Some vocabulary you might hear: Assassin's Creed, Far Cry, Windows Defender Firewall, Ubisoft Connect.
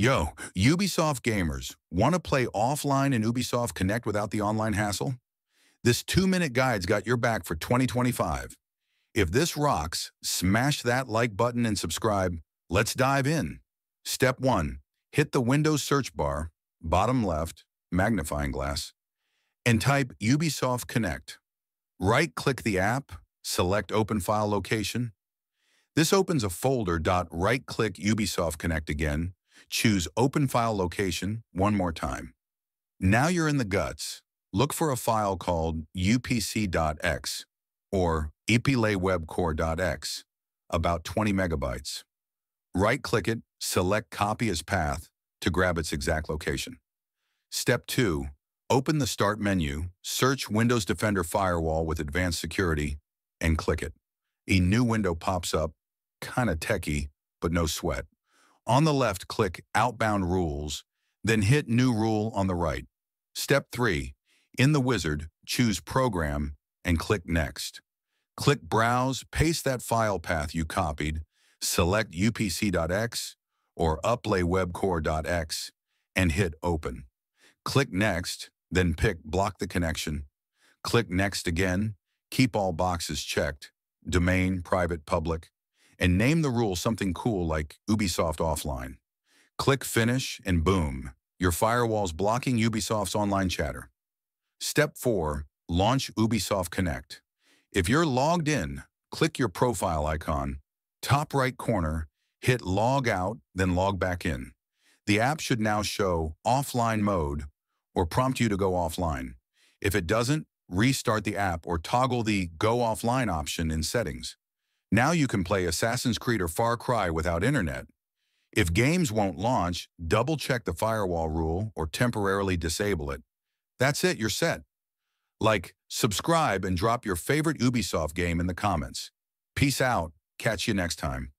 Yo, Ubisoft gamers, want to play offline in Ubisoft Connect without the online hassle? This 2-minute guide's got your back for 2025. If this rocks, smash that like button and subscribe. Let's dive in. Step 1. Hit the Windows search bar, bottom left, magnifying glass, and type Ubisoft Connect. Right-click the app, select Open File Location. This opens a folder. Right-click Ubisoft Connect again. Choose Open File Location one more time. Now you're in the guts. Look for a file called upc.x or epilaywebcore.x, about 20 megabytes. Right-click it, select Copy as Path to grab its exact location. Step 2. Open the Start menu, search Windows Defender Firewall with Advanced Security, and click it. A new window pops up, kinda techie, but no sweat. On the left, click Outbound Rules, then hit New Rule on the right. Step 3. In the wizard, choose Program and click Next. Click Browse, paste that file path you copied, select upc.x or epilaywebcore.x, and hit Open. Click Next, then pick Block the Connection. Click Next again, keep all boxes checked, domain, private, public, and name the rule something cool like Ubisoft Offline. Click Finish and boom, your firewall's blocking Ubisoft's online chatter. Step 4. Launch Ubisoft Connect. If you're logged in, click your profile icon, top right corner, hit Log Out, then Log Back In. The app should now show Offline Mode or prompt you to go offline. If it doesn't, restart the app or toggle the Go Offline option in Settings. Now you can play Assassin's Creed or Far Cry without internet. If games won't launch, double-check the firewall rule or temporarily disable it. That's it, you're set. Like, subscribe, and drop your favorite Ubisoft game in the comments. Peace out. Catch you next time.